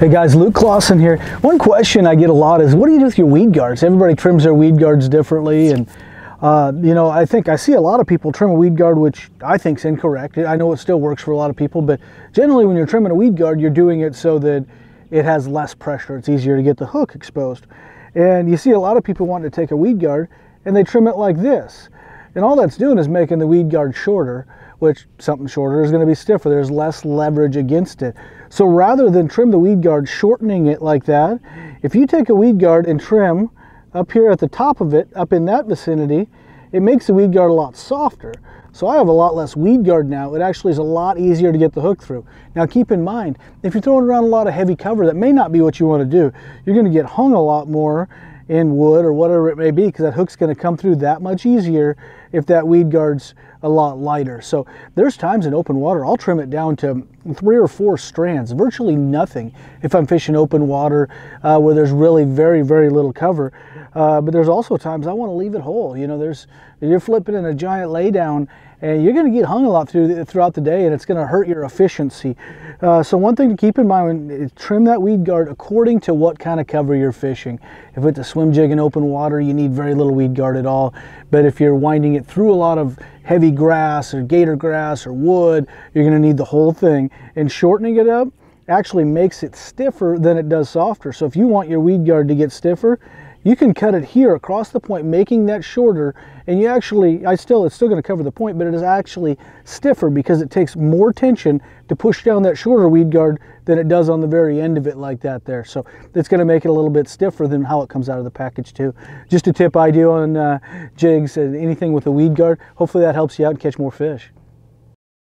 Hey guys, Luke Clausen here. One question I get a lot is, what do you do with your weed guards? Everybody trims their weed guards differently, and you know, I think I see a lot of people trim a weed guard, which I think is incorrect. I know it still works for a lot of people, but generally when you're trimming a weed guard, you're doing it so that it has less pressure. It's easier to get the hook exposed. And you see a lot of people wanting to take a weed guard and they trim it like this. And all that's doing is making the weed guard shorter, which something shorter is going to be stiffer. There's less leverage against it. So rather than trim the weed guard shortening it like that, if you take a weed guard and trim up here at the top of it, up in that vicinity, it makes the weed guard a lot softer. So I have a lot less weed guard now. It actually is a lot easier to get the hook through. Now keep in mind, if you're throwing around a lot of heavy cover, that may not be what you want to do. You're going to get hung a lot more in wood or whatever it may be, because that hook's going to come through that much easier if that weed guard's a lot lighter. So there's times in open water I'll trim it down to 3 or 4 strands, virtually nothing, if I'm fishing open water where there's really very little cover. But there's also times I want to leave it whole. You know, you're flipping in a giant lay down and you're going to get hung a lot throughout the day, and it's going to hurt your efficiency. So one thing to keep in mind is trim that weed guard according to what kind of cover you're fishing. If it's a swim jig in open water, you need very little weed guard at all. But if you're winding it through a lot of heavy grass or gator grass or wood, you're going to need the whole thing. And shortening it up actually makes it stiffer than it does softer. So if you want your weed guard to get stiffer, you can cut it here across the point, making that shorter, and you actually, it's still going to cover the point, but it is actually stiffer because it takes more tension to push down that shorter weed guard than it does on the very end of it like that there. So it's going to make it a little bit stiffer than how it comes out of the package too. Just a tip I do on jigs and anything with a weed guard. Hopefully that helps you out and catch more fish.